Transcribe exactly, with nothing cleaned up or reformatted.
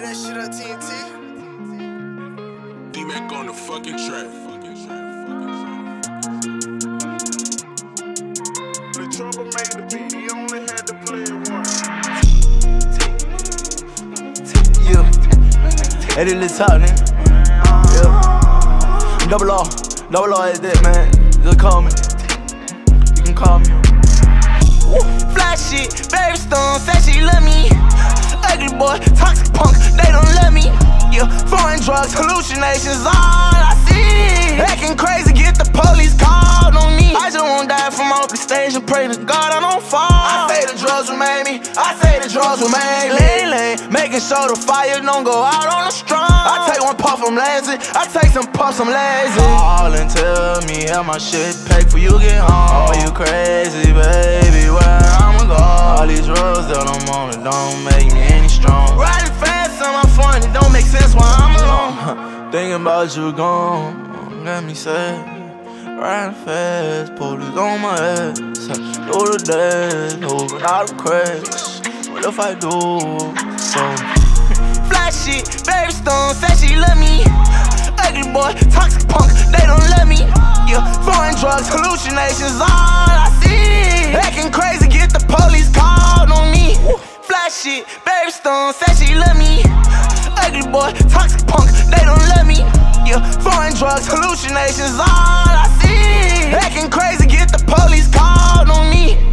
Light that shit up, T N T. D-Mac on the fucking track. The trouble made the beat, he only had to play it once. Yeah. Hey, this little top, nigga. Yeah. Double R, double R is that, man. Just call me. You can call me. Woo. Fly shit, baby stone, say she love me. Ugly boy, toxic punk, they don't love me. Yeah, foreign drugs, hallucinations, all I see. Acting crazy, get the police called on me. I just wanna die from off the stage and pray to God I don't fall. I say the drugs will make me, I say the drugs will make lean, lean, making sure the fire don't go out on the strong. I take one puff, I'm lazy. I take some puffs, I'm lazy. Call and tell me how my shit packed for you get home. Oh, you crazy, baby, where I'ma go? All these drugs that I'm on, it don't make me any strong. Riding fast on my phone, it don't make sense why I'm alone. Thinking about you gone, got me sad. Riding fast, police on my ass. Through the days, hoping I'll crash. What if I do so? Fly shit, baby stone, say she love me. Ugly boy, toxic punk, they don't love me. Yeah, foreign drugs, hallucinations, all I see. Acting crazy, get the police called on me. Fly shit, baby stone, say she love me. Ugly boy, toxic punk, they don't love me. Yeah, foreign drugs, hallucinations, all I see. Acting crazy, get the police called on me.